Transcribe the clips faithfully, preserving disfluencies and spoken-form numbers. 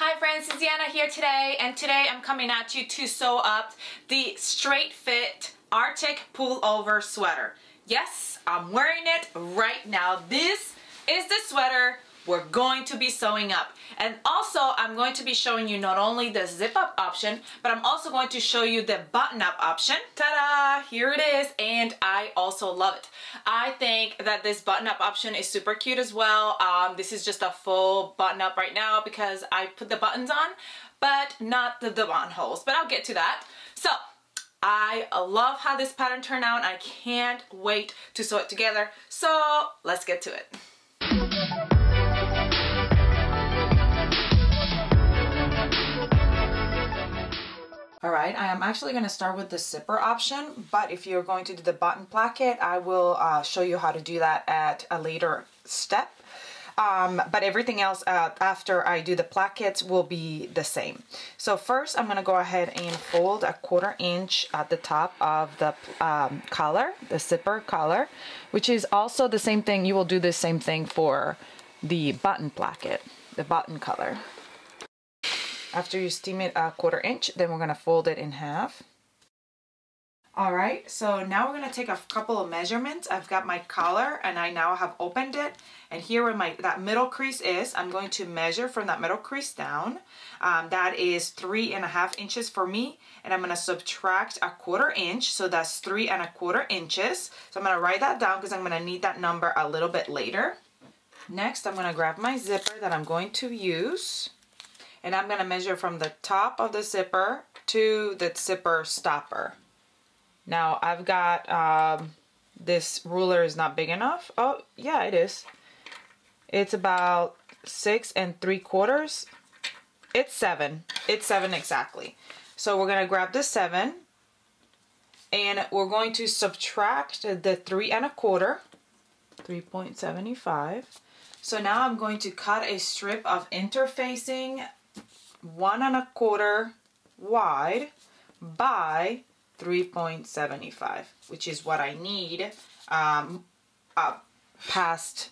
Hi friends, it's Deanna here today, and today I'm coming at you to sew up the Straight Fit Arctic Pullover Sweater. Yes, I'm wearing it right now. This is the sweater we're going to be sewing up. And also, I'm going to be showing you not only the zip-up option, but I'm also going to show you the button-up option. Ta-da! Here it is, and I also love it. I think that this button-up option is super cute as well. Um, this is just a full button-up right now because I put the buttons on, but not the, the buttonholes, but I'll get to that. So, I love how this pattern turned out. I can't wait to sew it together. So, let's get to it. Alright, I am actually going to start with the zipper option, but if you're going to do the button placket, I will uh, show you how to do that at a later step. Um, but everything else uh, after I do the plackets will be the same. So first I'm going to go ahead and fold a quarter inch at the top of the um, collar, the zipper collar, which is also the same thing. You will do the same thing for the button placket, the button collar. After you steam it a quarter inch, then we're going to fold it in half. All right, so now we're going to take a couple of measurements. I've got my collar and I now have opened it. And here where my that middle crease is, I'm going to measure from that middle crease down. Um, that is three and a half inches for me. And I'm going to subtract a quarter inch. So that's three and a quarter inches. So I'm going to write that down because I'm going to need that number a little bit later. Next, I'm going to grab my zipper that I'm going to use. And I'm going to measure from the top of the zipper to the zipper stopper. Now I've got, um, this ruler is not big enough. Oh yeah, it is. It's about six and three quarters. It's seven. It's seven exactly. So we're going to grab the seven and we're going to subtract the three and a quarter, three point seven five. So now I'm going to cut a strip of interfacing one and a quarter wide by three point seven five, which is what I need um, up past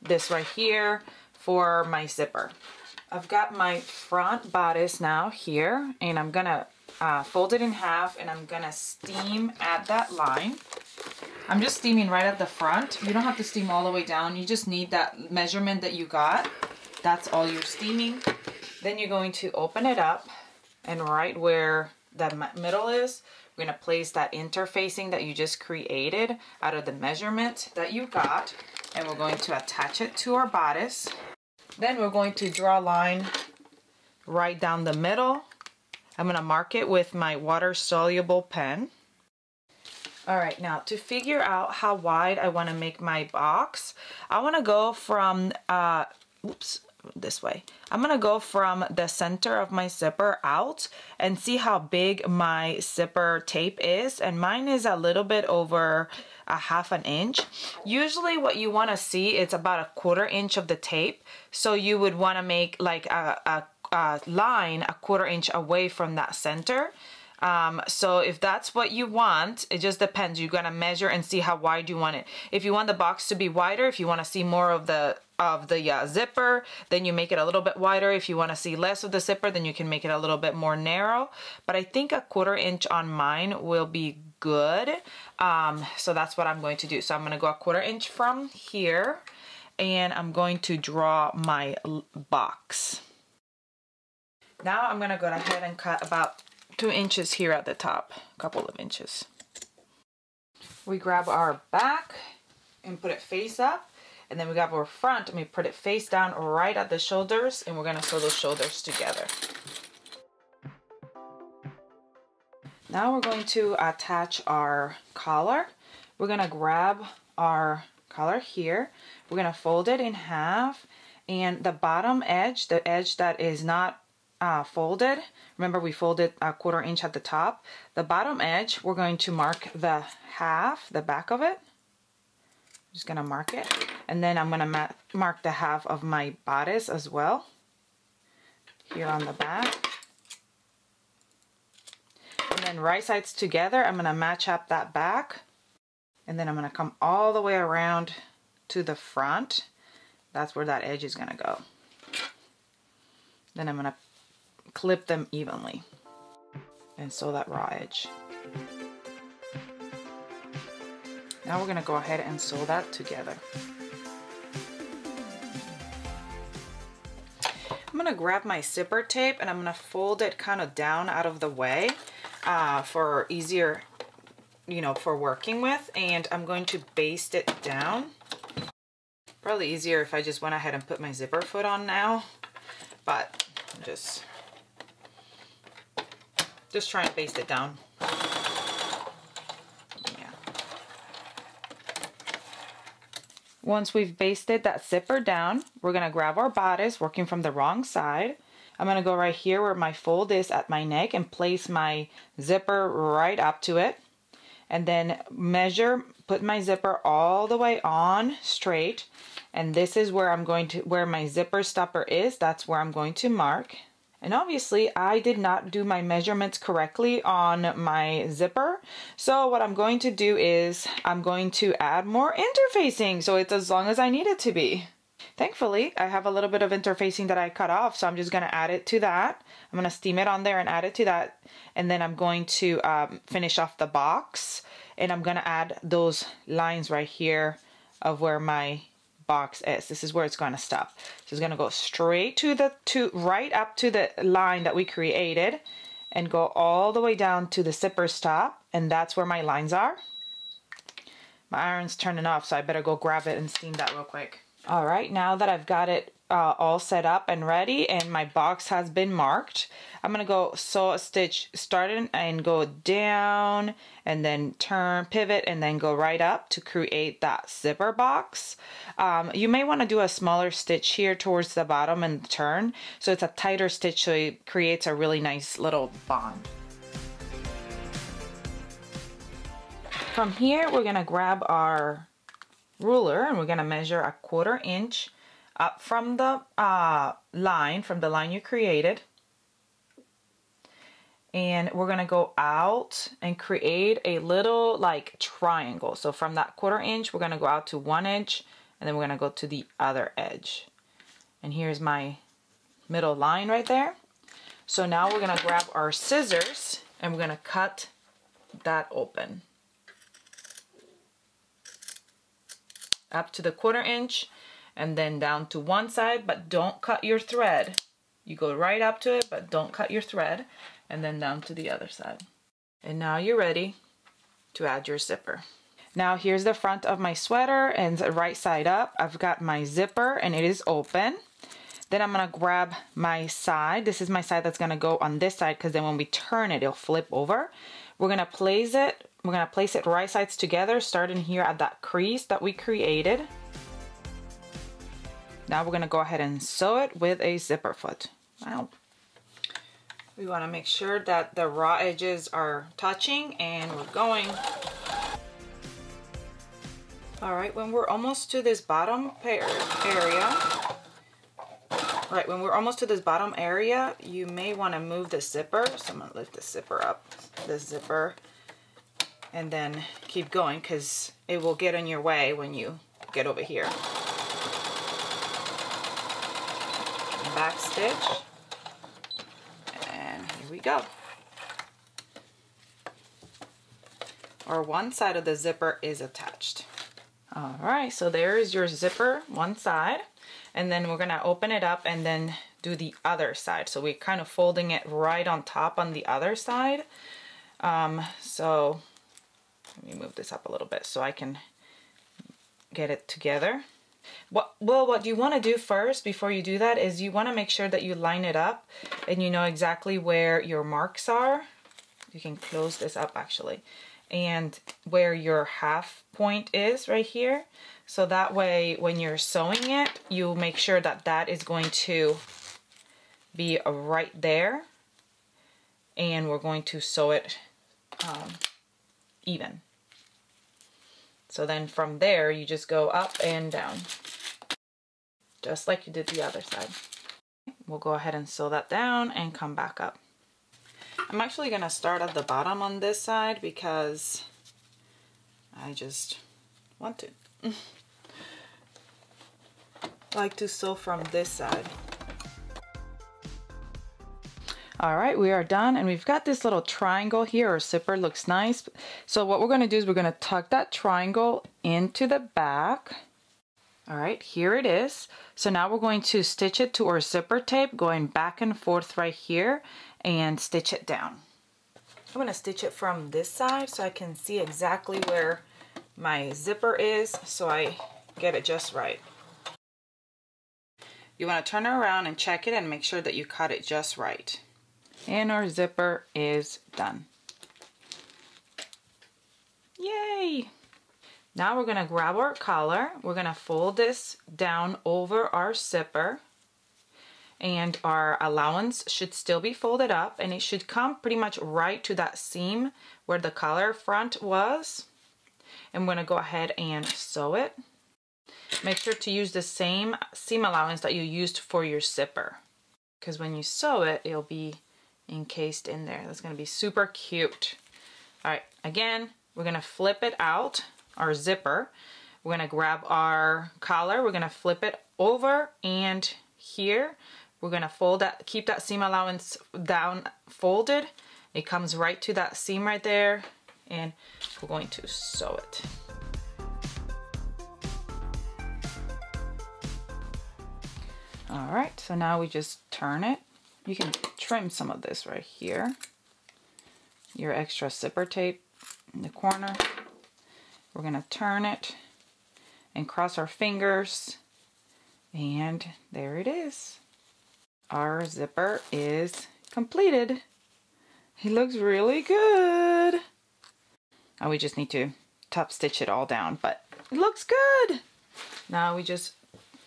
this right here for my zipper. I've got my front bodice now here, and I'm gonna uh, fold it in half and I'm gonna steam at that line. I'm just steaming right at the front. You don't have to steam all the way down. You just need that measurement that you got. That's all you're steaming. Then you're going to open it up, and right where the middle is, we're going to place that interfacing that you just created out of the measurement that you got, and we're going to attach it to our bodice. Then we're going to draw a line right down the middle. I'm going to mark it with my water-soluble pen. All right, now to figure out how wide I want to make my box, I want to go from, uh, oops, this way. I'm going to go from the center of my zipper out and see how big my zipper tape is. And mine is a little bit over a half an inch. Usually what you want to see is about a quarter inch of the tape. So you would want to make like a, a, a line a quarter inch away from that center. Um, so if that's what you want, it just depends. You're going to measure and see how wide you want it. If you want the box to be wider, if you want to see more of the of the uh, zipper, then you make it a little bit wider. If you want to see less of the zipper, then you can make it a little bit more narrow. But I think a quarter inch on mine will be good. Um, so that's what I'm going to do. So I'm going to go a quarter inch from here, and I'm going to draw my box. Now I'm going to go ahead and cut about two inches here at the top, a couple of inches. We grab our back and put it face up, and then we grab our front and we put it face down right at the shoulders, and we're gonna sew those shoulders together. Now we're going to attach our collar. We're gonna grab our collar here. We're gonna fold it in half, and the bottom edge, the edge that is not Uh, folded. Remember, we folded a quarter inch at the top. The bottom edge, we're going to mark the half, the back of it. I'm just going to mark it. And then I'm going to ma mark the half of my bodice as well, here on the back. And then right sides together, I'm going to match up that back. And then I'm going to come all the way around to the front. That's where that edge is going to go. Then I'm going to clip them evenly and sew that raw edge. Now we're going to go ahead and sew that together. I'm going to grab my zipper tape and I'm going to fold it kind of down out of the way uh, for easier, you know, for working with, and I'm going to baste it down. Probably easier if I just went ahead and put my zipper foot on now, but just, just try and baste it down. Yeah. Once we've basted that zipper down, we're gonna grab our bodice, working from the wrong side. I'm gonna go right here where my fold is at my neck and place my zipper right up to it. And then measure, put my zipper all the way on straight, and this is where I'm going to, where my zipper stopper is, that's where I'm going to mark. And obviously I did not do my measurements correctly on my zipper, so what I'm going to do is I'm going to add more interfacing so it's as long as I need it to be. Thankfully, I have a little bit of interfacing that I cut off, so I'm just going to add it to that. I'm going to steam it on there and add it to that. And then I'm going to um, finish off the box. And I'm going to add those lines right here of where my box is. This is where it's going to stop. So it's going to go straight to the, to right up to the line that we created and go all the way down to the zipper stop. And that's where my lines are. My iron's turning off, so I better go grab it and steam that real quick. All right, now that I've got it uh, all set up and ready and my box has been marked, I'm gonna go sew a stitch starting and go down and then turn, pivot, and then go right up to create that zipper box. Um, you may wanna do a smaller stitch here towards the bottom and turn, so it's a tighter stitch, so it creates a really nice little bond. From here, we're gonna grab our ruler and we're going to measure a quarter inch up from the uh, line, from the line you created, and we're going to go out and create a little like triangle. So from that quarter inch we're going to go out to one inch and then we're going to go to the other edge, and here's my middle line right there. So now we're going to grab our scissors and we're going to cut that open up to the quarter inch and then down to one side, but don't cut your thread. You go right up to it, but don't cut your thread, and then down to the other side. And now you're ready to add your zipper. Now here's the front of my sweater and right side up. I've got my zipper and it is open. Then I'm gonna grab my side. This is my side that's gonna go on this side, because then when we turn it, it'll flip over. We're gonna place it, we're gonna place it right sides together, starting here at that crease that we created. Now we're gonna go ahead and sew it with a zipper foot. Wow. We wanna make sure that the raw edges are touching, and we're going. All right, when we're almost to this bottom pair area, Right, when we're almost to this bottom area, you may want to move the zipper. So I'm going to lift the zipper up, the zipper, and then keep going, because it will get in your way when you get over here. Back stitch, and here we go. Or one side of the zipper is attached. All right, so there is your zipper, one side. And then we're gonna open it up and then do the other side. So we're kind of folding it right on top on the other side. Um, so let me move this up a little bit so I can get it together. What, well, what you wanna do first before you do that is you wanna make sure that you line it up and you know exactly where your marks are. You can close this up actually. And where your half point is right here. So that way when you're sewing it, you make sure that that is going to be right there, and we're going to sew it um, even. So then from there you just go up and down just like you did the other side. We'll go ahead and sew that down and come back up. I'm actually going to start at the bottom on this side because I just want to. Like to sew from this side. All right, we are done, and we've got this little triangle here, or zipper, looks nice. So what we're gonna do is we're gonna tuck that triangle into the back. All right, here it is. So now we're going to stitch it to our zipper tape, going back and forth right here, and stitch it down. I'm gonna stitch it from this side so I can see exactly where my zipper is, so I get it just right. You want to turn it around and check it and make sure that you cut it just right. And our zipper is done. Yay! Now we're going to grab our collar. We're going to fold this down over our zipper. And our allowance should still be folded up, and it should come pretty much right to that seam where the collar front was. I'm going to go ahead and sew it. Make sure to use the same seam allowance that you used for your zipper, because when you sew it, it'll be encased in there. That's going to be super cute. All right, again, we're going to flip it out, our zipper. We're going to grab our collar. We're going to flip it over, and here we're going to fold that, keep that seam allowance down folded. It comes right to that seam right there, and we're going to sew it. All right, so now we just turn it. You can trim some of this right here. Your extra zipper tape in the corner. We're gonna turn it and cross our fingers. And there it is. Our zipper is completed. It looks really good. And we just need to top stitch it all down, but it looks good. Now we just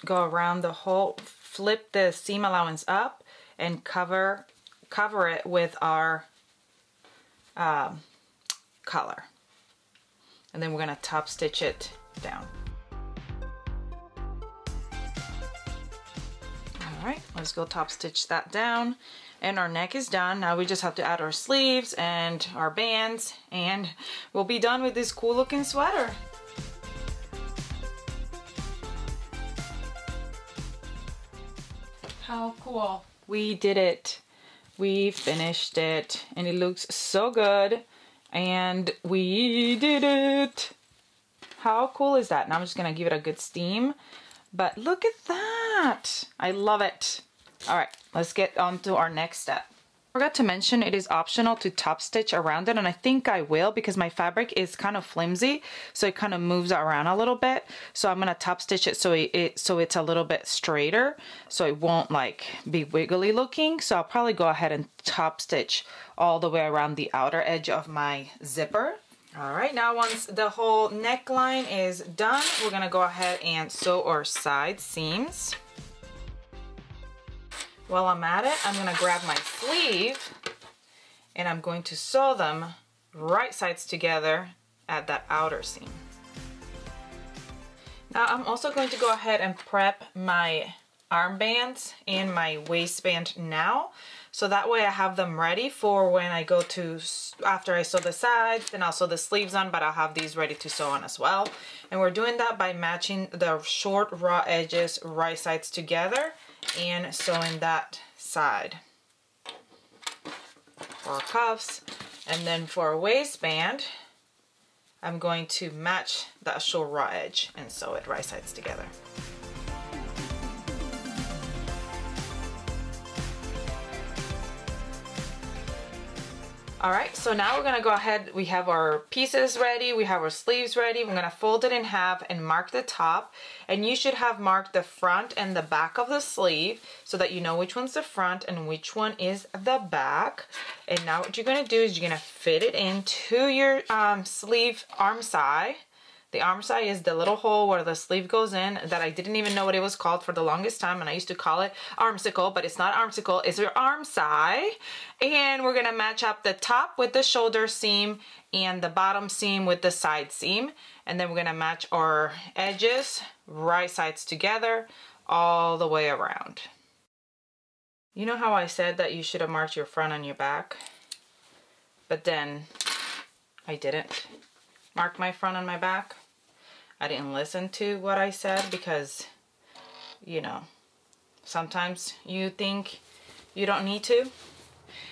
go around the whole, flip the seam allowance up, and cover cover it with our um, collar, and then we're gonna top stitch it down. All right, let's go top stitch that down, and our neck is done. Now we just have to add our sleeves and our bands, and we'll be done with this cool looking sweater. How cool. We did it. We finished it, and it looks so good, and we did it. How cool is that? Now I'm just gonna give it a good steam, but look at that. I love it. All right, let's get on to our next step. I forgot to mention it is optional to top stitch around it, and I think I will because my fabric is kind of flimsy, so it kind of moves around a little bit. So I'm going to top stitch it so it, it so it's a little bit straighter, so it won't like be wiggly looking. So I'll probably go ahead and top stitch all the way around the outer edge of my zipper. All right, now once the whole neckline is done, we're going to go ahead and sew our side seams. While I'm at it, I'm gonna grab my sleeve and I'm going to sew them right sides together at that outer seam. Now I'm also going to go ahead and prep my armbands and my waistband now. So that way I have them ready for when I go to, after I sew the sides, then I'll sew the sleeves on, but I'll have these ready to sew on as well. And we're doing that by matching the short raw edges right sides together and sewing that side for our cuffs. And then for a waistband, I'm going to match that short raw edge and sew it right sides together. All right, so now we're gonna go ahead, we have our pieces ready, we have our sleeves ready, we're gonna fold it in half and mark the top, and you should have marked the front and the back of the sleeve so that you know which one's the front and which one is the back. And now what you're gonna do is you're gonna fit it into your um, sleeve arm side. The arm side is the little hole where the sleeve goes in that I didn't even know what it was called for the longest time, and I used to call it armsicle, but it's not armsicle, it's your arm side. And we're gonna match up the top with the shoulder seam and the bottom seam with the side seam. And then we're gonna match our edges, right sides together, all the way around. You know how I said that you should have marked your front and your back? But then I didn't mark my front and my back. I didn't listen to what I said because, you know, sometimes you think you don't need to.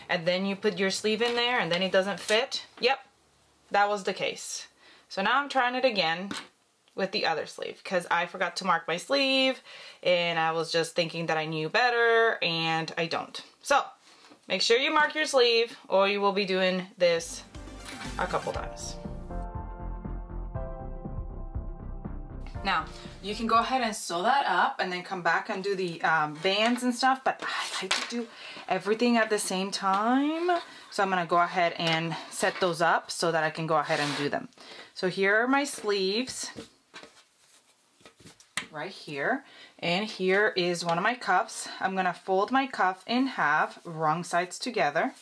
and then you put your sleeve in there and then it doesn't fit. Yep, that was the case. So now I'm trying it again with the other sleeve because I forgot to mark my sleeve and I was just thinking that I knew better and I don't. So make sure you mark your sleeve or you will be doing this a couple times. Now, you can go ahead and sew that up and then come back and do the um, bands and stuff, but I like to do everything at the same time. So I'm gonna go ahead and set those up so that I can go ahead and do them. So here are my sleeves, right here. And here is one of my cuffs. I'm gonna fold my cuff in half, wrong sides together.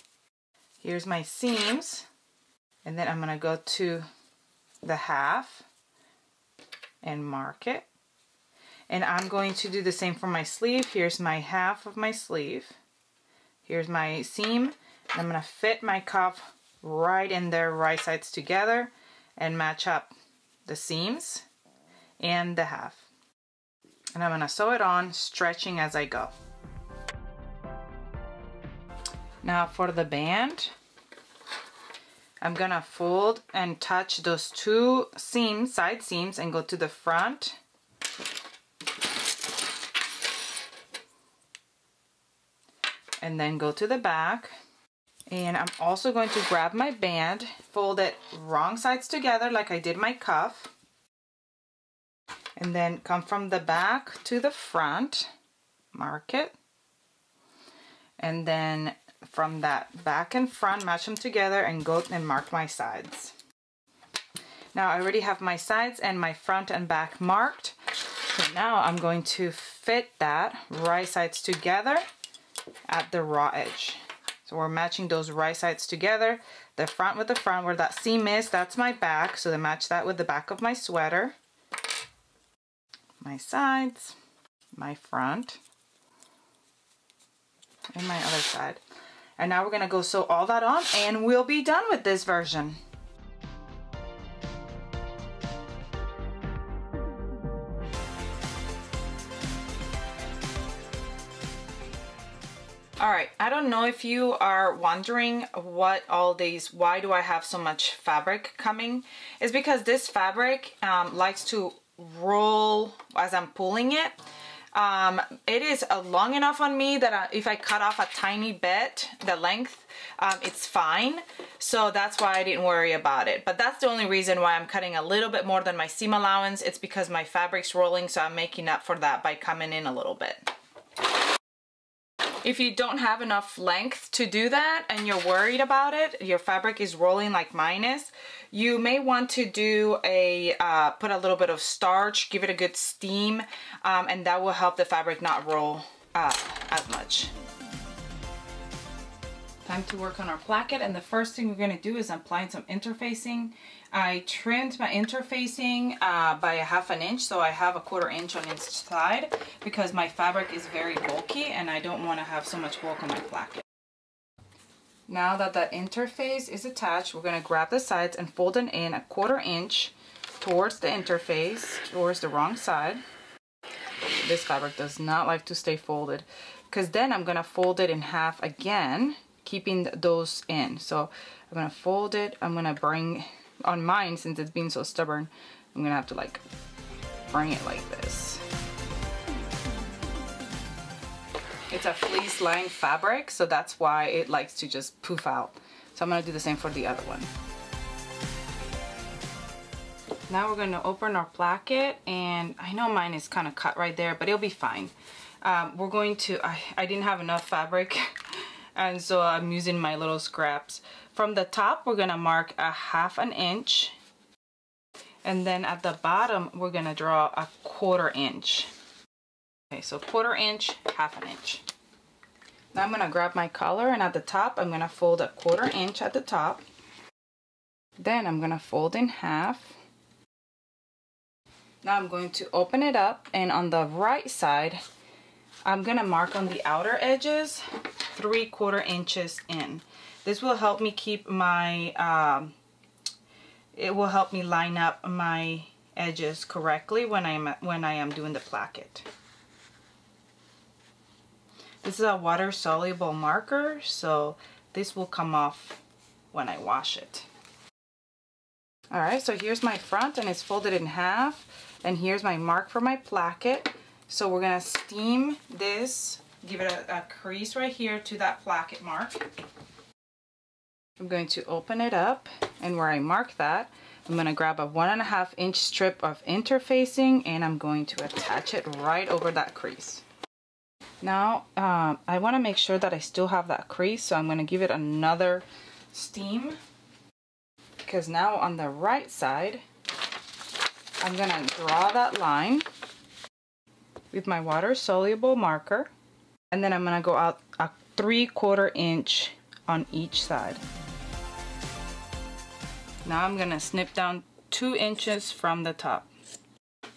Here's my seams. And then I'm gonna go to the half and mark it. And I'm going to do the same for my sleeve. Here's my half of my sleeve. Here's my seam. I'm gonna fit my cuff right in there, right sides together, and match up the seams and the half. And I'm gonna sew it on, stretching as I go. Now for the band, I'm gonna fold and touch those two seams, side seams, and go to the front. And then go to the back. And I'm also going to grab my band, fold it wrong sides together like I did my cuff. And then come from the back to the front, mark it, and then from that back and front match them together and go and mark my sides. Now I already have my sides and my front and back marked, so now I'm going to fit that right sides together at the raw edge. So we're matching those right sides together, the front with the front, where that seam is, that's my back, so to match that with the back of my sweater. My sides, my front, and my other side. And now we're gonna go sew all that on and we'll be done with this version. All right, I don't know if you are wondering what all these, why do I have so much fabric coming? It's because this fabric um, likes to roll as I'm pulling it. Um, it is uh, long enough on me that I, if I cut off a tiny bit, the length, um, it's fine. So that's why I didn't worry about it. But that's the only reason why I'm cutting a little bit more than my seam allowance. It's because my fabric's rolling, so I'm making up for that by coming in a little bit. If you don't have enough length to do that and you're worried about it, your fabric is rolling like mine is, you may want to do a, uh, put a little bit of starch, give it a good steam, um, and that will help the fabric not roll up as much. Time to work on our placket, and the first thing we're gonna do is I'm applying some interfacing. I trimmed my interfacing uh, by a half an inch, so I have a quarter inch on each side because my fabric is very bulky and I don't wanna have so much bulk on my placket. Now that that interface is attached, we're gonna grab the sides and fold it in a quarter inch towards the interface, towards the wrong side. This fabric does not like to stay folded because then I'm gonna fold it in half again, keeping those in. So I'm gonna fold it, I'm gonna bring, on mine since it's being so stubborn, I'm gonna have to like bring it like this. It's a fleece lined fabric, so that's why it likes to just poof out. So I'm gonna do the same for the other one. Now we're gonna open our placket, and I know mine is kind of cut right there, but it'll be fine. Um, we're going to, I, I didn't have enough fabric and so I'm using my little scraps. From the top, we're gonna mark a half an inch. And then at the bottom, we're gonna draw a quarter inch. Okay, so quarter inch, half an inch. Now I'm gonna grab my collar, and at the top, I'm gonna fold a quarter inch at the top. Then I'm gonna fold in half. Now I'm going to open it up, and on the right side, I'm gonna mark on the outer edges three quarter inches in. This will help me keep my, um, it will help me line up my edges correctly when I'm, when I am doing the placket. This is a water soluble marker, so This will come off when I wash it. All right, so here's my front and it's folded in half, and here's my mark for my placket. So we're gonna steam this, give it a, a crease right here to that placket mark. I'm going to open it up, and where I mark that, I'm gonna grab a one and a half inch strip of interfacing, and I'm going to attach it right over that crease. Now, uh, I wanna make sure that I still have that crease, so I'm gonna give it another steam, because now on the right side, I'm gonna draw that line with my water-soluble marker, and then I'm gonna go out a three-quarter inch on each side. Now I'm gonna snip down two inches from the top,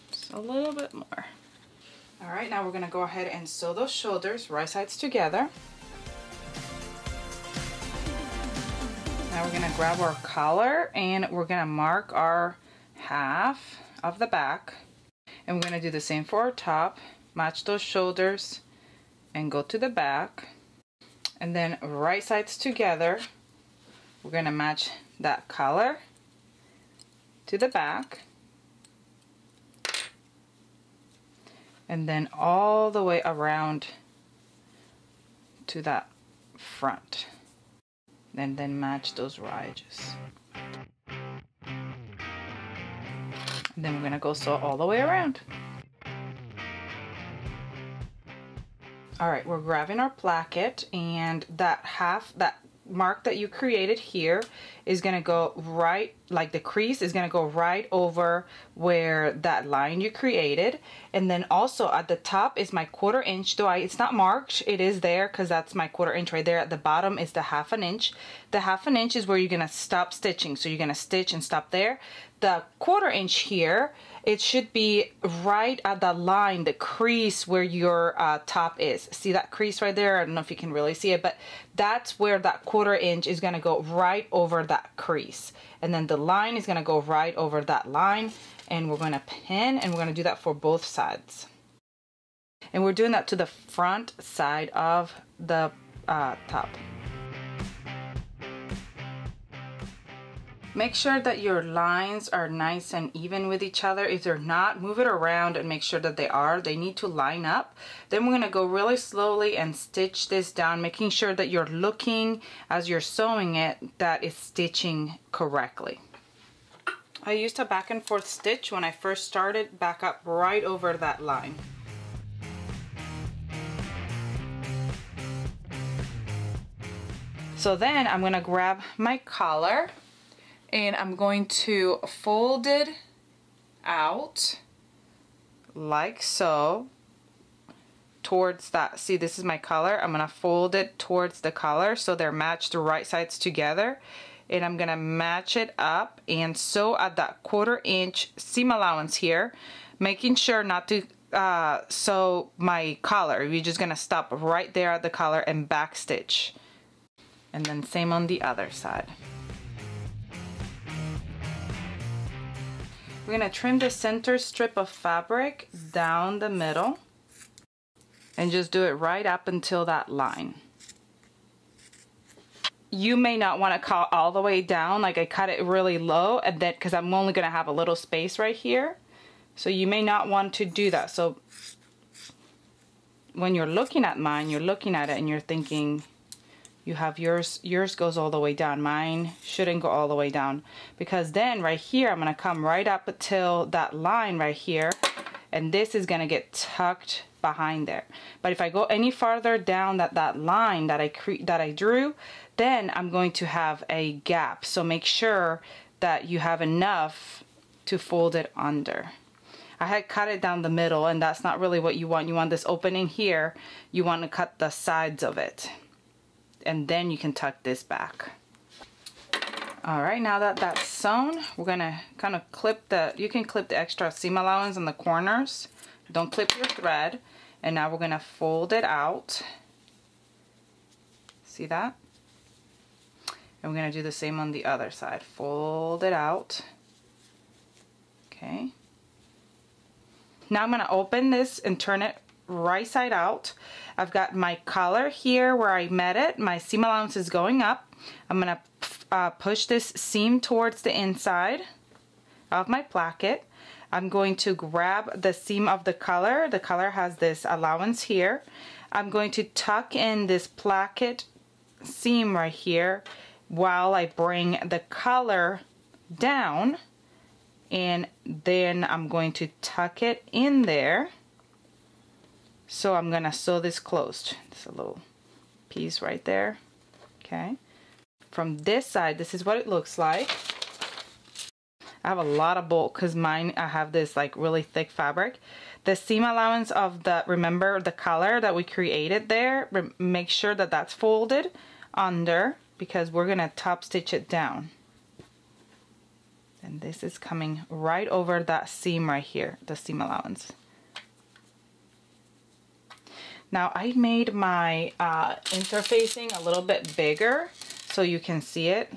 just a little bit more. All right, now we're gonna go ahead and sew those shoulders right sides together. Now we're gonna grab our collar and we're gonna mark our half of the back, and we're gonna do the same for our top, match those shoulders and go to the back, and then right sides together, we're gonna match that collar to the back, and then all the way around to that front, and then match those raw edges. And then we're gonna go sew all the way around. All right, we're grabbing our placket, and that half, that mark that you created here is gonna go right, like the crease is gonna go right over where that line you created. And then also at the top is my quarter inch, though I, it's not marked, it is there because that's my quarter inch right there. At the bottom is the half an inch. The half an inch is where you're gonna stop stitching. So you're gonna stitch and stop there. The quarter inch here, it should be right at the line, the crease where your uh, top is. See that crease right there? I don't know if you can really see it, but that's where that quarter inch is gonna go right over that crease. And then the line is gonna go right over that line, and we're gonna pin, and we're gonna do that for both sides. And we're doing that to the front side of the uh, top. Make sure that your lines are nice and even with each other. If they're not, move it around and make sure that they are. They need to line up. Then we're gonna go really slowly and stitch this down, making sure that you're looking as you're sewing it, that it's stitching correctly. I used a back and forth stitch when I first started, back up right over that line. So then I'm gonna grab my collar, and I'm going to fold it out like so towards that. See, this is my collar. I'm gonna fold it towards the collar so they're matched the right sides together, and I'm gonna match it up and sew at that quarter inch seam allowance here, making sure not to uh, sew my collar. You're just gonna stop right there at the collar and back stitch, and then same on the other side. We're gonna trim the center strip of fabric down the middle and just do it right up until that line. You may not wanna cut all the way down, like I cut it really low, and then, cause I'm only gonna have a little space right here. So you may not want to do that. So when you're looking at mine, you're looking at it and you're thinking, you have yours, yours goes all the way down. Mine shouldn't go all the way down, because then right here, I'm gonna come right up until that line right here, and this is gonna get tucked behind there. But if I go any farther down that, that line that I, cre that I drew, then I'm going to have a gap. So make sure that you have enough to fold it under. I had cut it down the middle, and that's not really what you want. You want this opening here. You wanna cut the sides of it, and then you can tuck this back. All right, now that that's sewn, we're gonna kind of clip the, you can clip the extra seam allowance on the corners. Don't clip your thread. And now we're gonna fold it out. See that? And we're gonna do the same on the other side. Fold it out. Okay. Now I'm gonna open this and turn it right side out. I've got my collar here where I met it. My seam allowance is going up. I'm going to uh, push this seam towards the inside of my placket. I'm going to grab the seam of the collar. The collar has this allowance here. I'm going to tuck in this placket seam right here while I bring the collar down, and then I'm going to tuck it in there. So I'm gonna sew this closed. It's a little piece right there. Okay. From this side, this is what it looks like. I have a lot of bulk because mine, I have this like really thick fabric. The seam allowance of the, remember the collar that we created there, make sure that that's folded under because we're gonna top stitch it down. And this is coming right over that seam right here, the seam allowance. Now I made my uh, interfacing a little bit bigger so you can see it.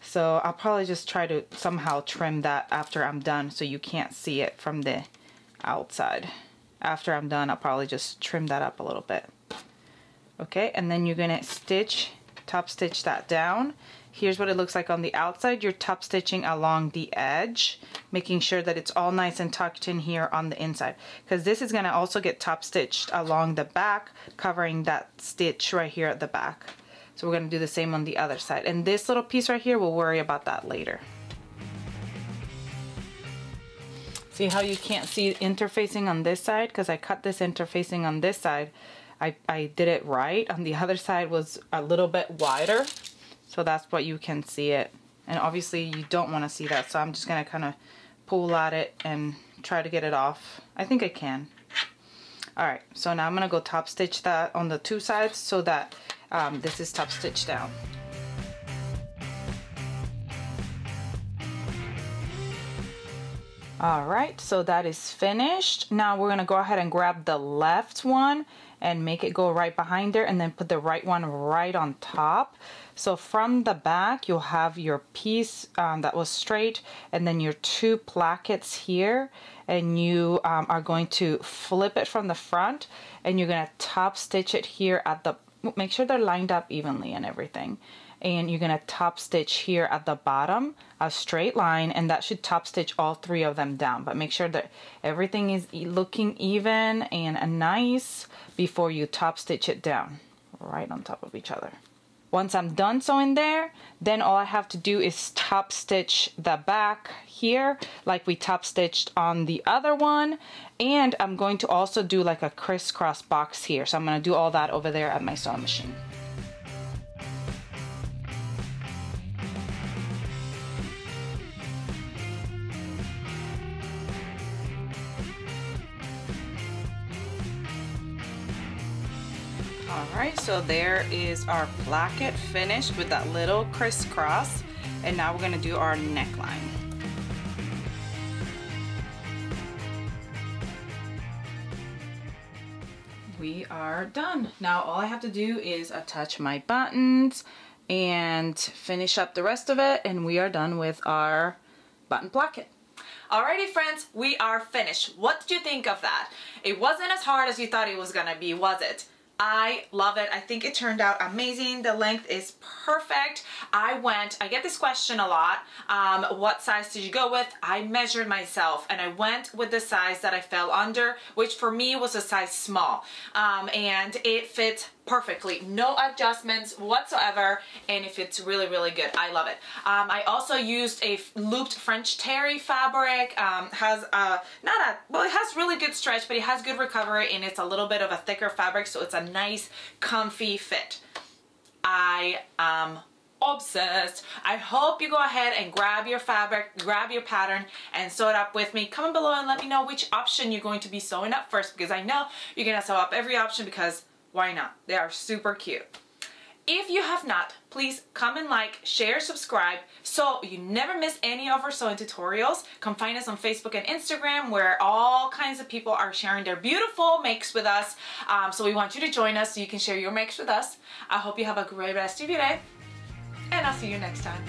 So I'll probably just try to somehow trim that after I'm done so you can't see it from the outside. After I'm done, I'll probably just trim that up a little bit. Okay, and then you're gonna stitch, top stitch that down. Here's what it looks like on the outside. You're top stitching along the edge, making sure that it's all nice and tucked in here on the inside, because this is gonna also get top stitched along the back, covering that stitch right here at the back. So we're gonna do the same on the other side. And this little piece right here, we'll worry about that later. See how you can't see interfacing on this side? Because I cut this interfacing on this side. I, I did it right. On the other side was a little bit wider. So that's what you can see it. And obviously you don't want to see that, so I'm just going to kind of pull at it and try to get it off. I think I can. Alright, so now I'm going to go top stitch that on the two sides so that um, this is top stitched down. Alright, so that is finished. Now we're going to go ahead and grab the left one and make it go right behind there, and then put the right one right on top. So from the back, you'll have your piece um, that was straight, and then your two plackets here, and you um, are going to flip it from the front, and you're gonna top stitch it here at the, make sure they're lined up evenly and everything. And you're gonna top stitch here at the bottom, a straight line, and that should top stitch all three of them down. But make sure that everything is looking even and nice before you top stitch it down, right on top of each other. Once I'm done sewing there, then all I have to do is top stitch the back here like we top stitched on the other one. And I'm going to also do like a crisscross box here. So I'm gonna do all that over there at my sewing machine. Alright, so there is our placket finished with that little crisscross, and now we're going to do our neckline. We are done. Now all I have to do is attach my buttons and finish up the rest of it, and we are done with our button placket. Alrighty friends, we are finished. What did you think of that? It wasn't as hard as you thought it was going to be, was it? I love it. I think it turned out amazing. The length is perfect. I went, I get this question a lot, um, what size did you go with? I measured myself and I went with the size that I fell under, which for me was a size small. Um, and it fits perfectly, no adjustments whatsoever, and it fits really, really good. I love it. Um, I also used a looped French terry fabric. Um, has a, not a, well, it has really good stretch, but it has good recovery, and it's a little bit of a thicker fabric, so it's a nice, comfy fit. I am obsessed. I hope you go ahead and grab your fabric, grab your pattern, and sew it up with me. Comment below and let me know which option you're going to be sewing up first, because I know you're gonna sew up every option, because why not? They are super cute. If you have not, please comment, like, share, subscribe, so you never miss any of our sewing tutorials. Come find us on Facebook and Instagram, where all kinds of people are sharing their beautiful makes with us. Um, so we want you to join us so you can share your makes with us. I hope you have a great rest of your day, and I'll see you next time.